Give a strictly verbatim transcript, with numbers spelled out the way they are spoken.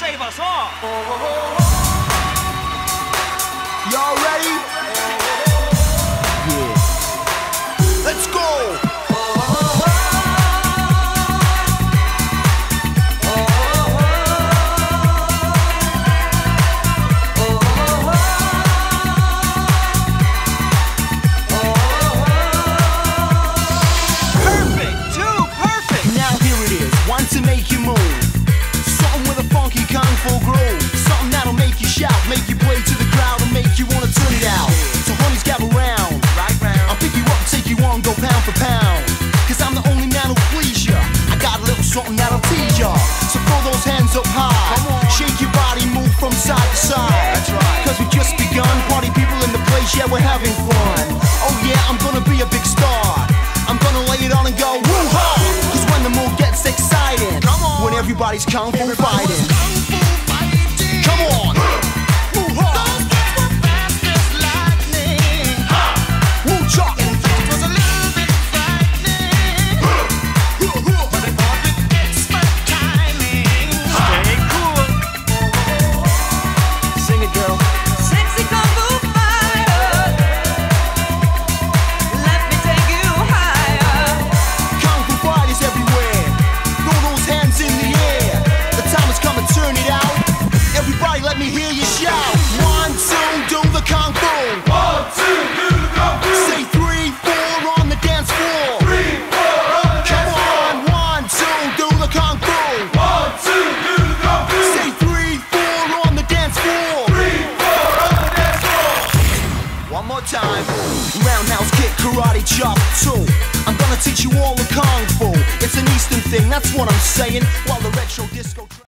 save us all. Y'all ready? Yeah. Let's go. To make you move, something with a funky kung fu groove, something that'll make you shout, make you play to the crowd, and make you wanna turn it out. So homies, gather round, right round. I'll pick you up, take you on, go pound for pound. Cause I'm the only man who'll please ya. I got a little something that'll tease ya. So throw those hands up high, shake your body, move from side to side. That's right. Cause we just begun, party people in the place, yeah, we're having fun. Oh yeah, I'm gonna be a big star. I'm gonna lay it on and go woo-ha. Cause when the mood gets exciting, come on. When everybody's kung fu fighting. fighting Come on. Woo-ha. Those kids were fast as lightning. Woo-cha. And things was a little bit frightening. Woo-hoo. But they called it expert timing. Stay cool. Sing it, girl. Sexy kung fu fighter. Let me take you. Turn it out. Everybody let me hear you shout. One, two, do the kung fu. One, two, do the kung fu. Say three, four on the dance floor. Three, four on the dance floor. Come on. One, two, do the kung fu. One, two, do the kung fu. Say three, four on the dance floor. Three, four on the dance floor. One more time. Roundhouse kick, karate chop, two. I'm gonna teach you all the kung fu. It's an Eastern thing, that's what I'm saying. While the retro disco